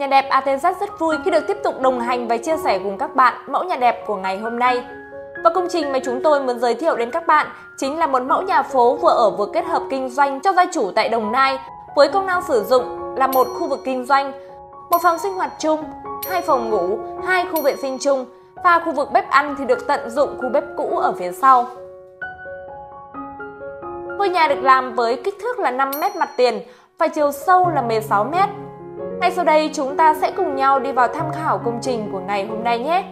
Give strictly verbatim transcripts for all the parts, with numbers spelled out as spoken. Nhà đẹp a tê dét rất vui khi được tiếp tục đồng hành và chia sẻ cùng các bạn mẫu nhà đẹp của ngày hôm nay. Và công trình mà chúng tôi muốn giới thiệu đến các bạn chính là một mẫu nhà phố vừa ở vừa kết hợp kinh doanh cho gia chủ tại Đồng Nai với công năng sử dụng là một khu vực kinh doanh, một phòng sinh hoạt chung, hai phòng ngủ, hai khu vệ sinh chung và khu vực bếp ăn thì được tận dụng khu bếp cũ ở phía sau. Ngôi nhà được làm với kích thước là năm mét mặt tiền và chiều sâu là mười sáu mét. Ngay sau đây chúng ta sẽ cùng nhau đi vào tham khảo công trình của ngày hôm nay nhé!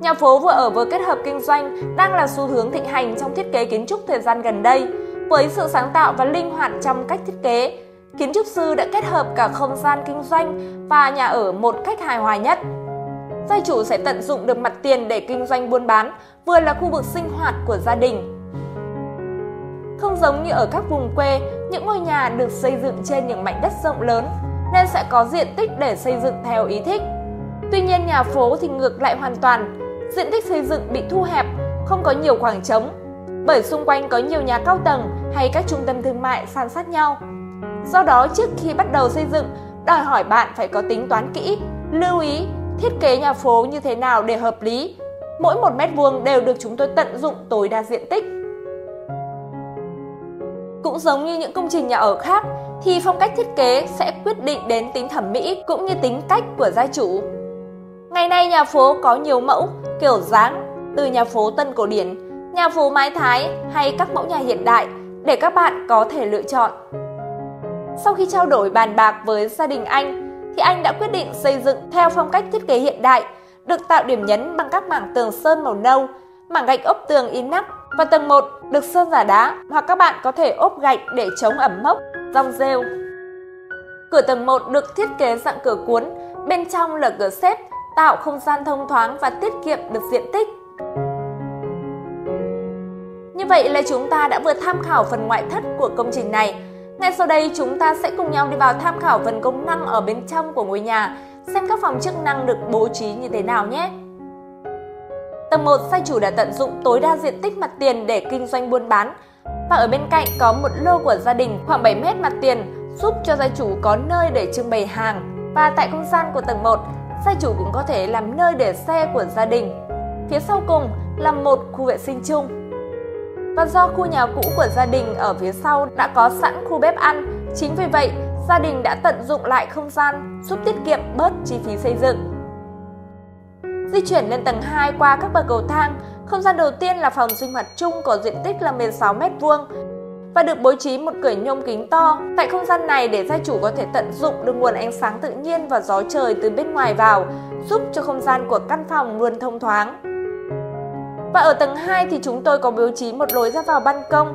Nhà phố vừa ở vừa kết hợp kinh doanh đang là xu hướng thịnh hành trong thiết kế kiến trúc thời gian gần đây. Với sự sáng tạo và linh hoạt trong cách thiết kế, kiến trúc sư đã kết hợp cả không gian kinh doanh và nhà ở một cách hài hòa nhất. Gia chủ sẽ tận dụng được mặt tiền để kinh doanh buôn bán, vừa là khu vực sinh hoạt của gia đình. Không giống như ở các vùng quê, những ngôi nhà được xây dựng trên những mảnh đất rộng lớn nên sẽ có diện tích để xây dựng theo ý thích. Tuy nhiên nhà phố thì ngược lại hoàn toàn. Diện tích xây dựng bị thu hẹp, không có nhiều khoảng trống, bởi xung quanh có nhiều nhà cao tầng hay các trung tâm thương mại san sát nhau. Do đó, trước khi bắt đầu xây dựng, đòi hỏi bạn phải có tính toán kỹ, lưu ý thiết kế nhà phố như thế nào để hợp lý. Mỗi một mét vuông đều được chúng tôi tận dụng tối đa diện tích. Cũng giống như những công trình nhà ở khác, thì phong cách thiết kế sẽ quyết định đến tính thẩm mỹ cũng như tính cách của gia chủ. Ngày nay nhà phố có nhiều mẫu, kiểu dáng, từ nhà phố Tân Cổ Điển, nhà phố Mái Thái hay các mẫu nhà hiện đại để các bạn có thể lựa chọn. Sau khi trao đổi bàn bạc với gia đình anh, thì anh đã quyết định xây dựng theo phong cách thiết kế hiện đại, được tạo điểm nhấn bằng các mảng tường sơn màu nâu, mảng gạch ốp tường in nắp và tầng một được sơn giả đá hoặc các bạn có thể ốp gạch để chống ẩm mốc, rong rêu. Cửa tầng một được thiết kế dạng cửa cuốn, bên trong là cửa xếp, tạo không gian thông thoáng và tiết kiệm được diện tích. Như vậy là chúng ta đã vừa tham khảo phần ngoại thất của công trình này. Ngay sau đây chúng ta sẽ cùng nhau đi vào tham khảo phần công năng ở bên trong của ngôi nhà, xem các phòng chức năng được bố trí như thế nào nhé. Tầng một, gia chủ đã tận dụng tối đa diện tích mặt tiền để kinh doanh buôn bán. Và ở bên cạnh có một lô của gia đình khoảng bảy mét mặt tiền, giúp cho gia chủ có nơi để trưng bày hàng. Và tại không gian của tầng một, gia chủ cũng có thể làm nơi để xe của gia đình. Phía sau cùng là một khu vệ sinh chung. Và do khu nhà cũ của gia đình ở phía sau đã có sẵn khu bếp ăn, chính vì vậy gia đình đã tận dụng lại không gian giúp tiết kiệm bớt chi phí xây dựng. Di chuyển lên tầng hai qua các bậc cầu thang, không gian đầu tiên là phòng sinh hoạt chung có diện tích là mười sáu mét vuông và được bố trí một cửa nhôm kính to. Tại không gian này để gia chủ có thể tận dụng được nguồn ánh sáng tự nhiên và gió trời từ bên ngoài vào, giúp cho không gian của căn phòng luôn thông thoáng. Và ở tầng hai thì chúng tôi có bố trí một lối ra vào ban công.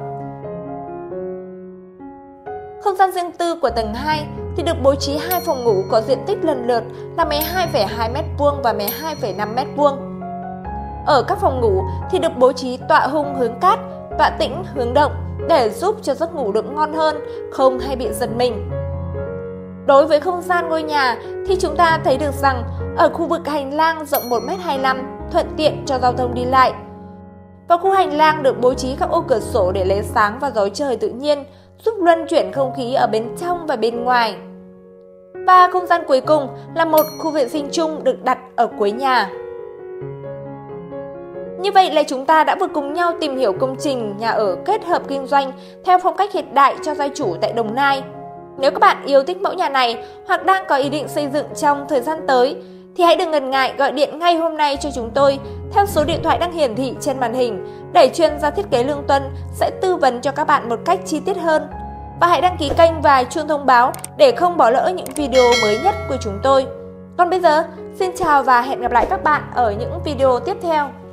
Không gian riêng tư của tầng hai thì được bố trí hai phòng ngủ có diện tích lần lượt là mười hai phẩy hai mét vuông và mười hai phẩy năm mét vuông. Ở các phòng ngủ thì được bố trí tọa hung hướng cát, tọa tĩnh hướng động để giúp cho giấc ngủ được ngon hơn, không hay bị giật mình. Đối với không gian ngôi nhà thì chúng ta thấy được rằng ở khu vực hành lang rộng một mét hai mươi lăm thuận tiện cho giao thông đi lại. Và khu hành lang được bố trí các ô cửa sổ để lấy sáng và gió trời tự nhiên, giúp luân chuyển không khí ở bên trong và bên ngoài. Và không gian cuối cùng là một khu vệ sinh chung được đặt ở cuối nhà. Như vậy là chúng ta đã vừa cùng nhau tìm hiểu công trình nhà ở kết hợp kinh doanh theo phong cách hiện đại cho gia chủ tại Đồng Nai. Nếu các bạn yêu thích mẫu nhà này hoặc đang có ý định xây dựng trong thời gian tới thì hãy đừng ngần ngại gọi điện ngay hôm nay cho chúng tôi theo số điện thoại đang hiển thị trên màn hình để chuyên gia thiết kế Lương Tuân sẽ tư vấn cho các bạn một cách chi tiết hơn. Và hãy đăng ký kênh và chuông thông báo để không bỏ lỡ những video mới nhất của chúng tôi. Còn bây giờ, xin chào và hẹn gặp lại các bạn ở những video tiếp theo.